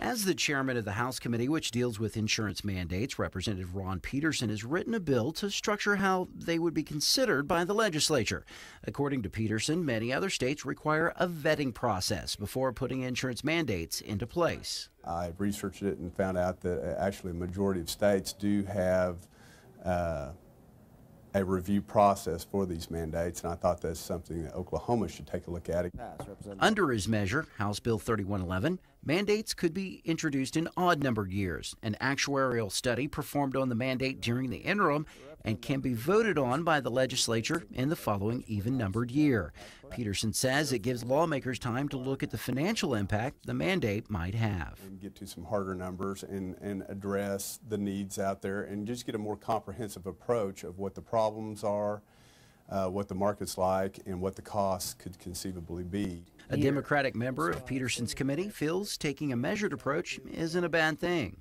As the chairman of the House Committee, which deals with insurance mandates, Representative Ron Peterson has written a bill to structure how they would be considered by the legislature. According to Peterson, many other states require a vetting process before putting insurance mandates into place. I've researched it and found out that actually a majority of states do have a review process for these mandates, and I thought that's something that Oklahoma should take a look at. Under his measure, House Bill 3111, mandates could be introduced in odd-numbered years. An actuarial study performed on the mandate during the interim and can be voted on by the legislature in the following even-numbered year. Peterson says it gives lawmakers time to look at the financial impact the mandate might have. And get to some harder numbers and address the needs out there and just get a more comprehensive approach of what the problems are, what the market's like, and what the costs could conceivably be. A Democratic member of Peterson's committee feels taking a measured approach isn't a bad thing.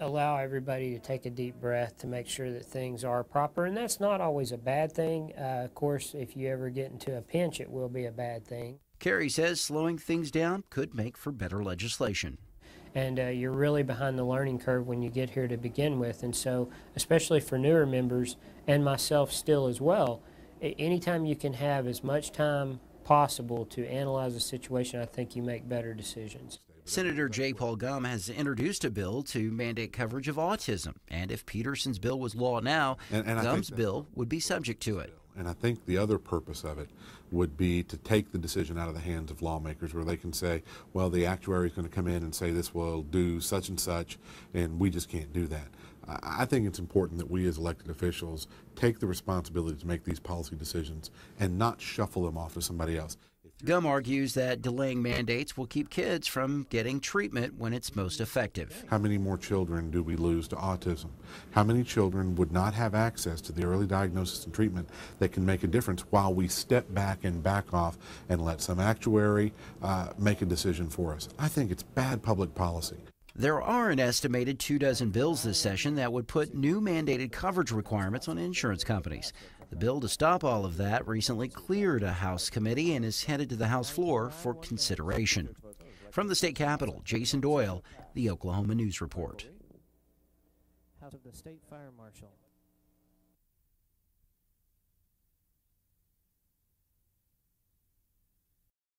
Allow everybody to take a deep breath to make sure that things are proper, and that's not always a bad thing. Of course, if you ever get into a pinch, it will be a bad thing. Kerry says slowing things down could make for better legislation. And you're really behind the learning curve when you get here to begin with, and so especially for newer members and myself still as well, anytime you can have as much time possible to analyze a situation, I think you make better decisions. Senator J. Paul Gumm has introduced a bill to mandate coverage of autism, and if Peterson's bill was law now, Gumm's bill would be subject to it. And I think the other purpose of it would be to take the decision out of the hands of lawmakers, where they can say, well, the actuary is going to come in and say this will do such and such, and we just can't do that. I think it's important that we as elected officials take the responsibility to make these policy decisions and not shuffle them off to somebody else. Gumm argues that delaying mandates will keep kids from getting treatment when it's most effective. How many more children do we lose to autism? How many children would not have access to the early diagnosis and treatment that can make a difference while we step back and back off and let some actuary make a decision for us? I think it's bad public policy. There are an estimated 24 bills this session that would put new mandated coverage requirements on insurance companies. The bill to stop all of that recently cleared a House committee and is headed to the House floor for consideration. From the state capitol, Jason Doyle, the Oklahoma News Report. Out of the state fire marshal.